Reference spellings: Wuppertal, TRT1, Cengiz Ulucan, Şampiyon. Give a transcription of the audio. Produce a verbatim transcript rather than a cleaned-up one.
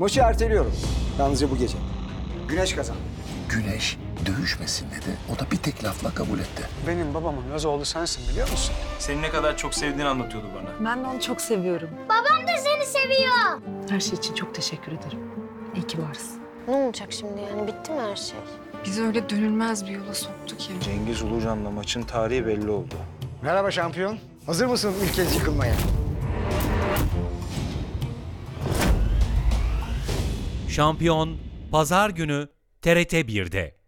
Maçı erteliyorum. Yalnızca bu gece. Güneş kazan. Güneş dövüşmesin dedi. O da bir tek lafla kabul etti. Benim babamın öz oğlu sensin biliyor musun? Seni ne kadar çok sevdiğini anlatıyordu bana. Ben de onu çok seviyorum. Babam da seni seviyor. Her şey için çok teşekkür ederim. İyi ki varsın. Ne olacak şimdi yani? Bitti mi her şey? Bizi öyle dönülmez bir yola soktu ki. Cengiz Ulucan'la maçın tarihi belli oldu. Merhaba şampiyon. Hazır mısın ilk kez yıkılmaya? Şampiyon, pazar günü T R T bir'de.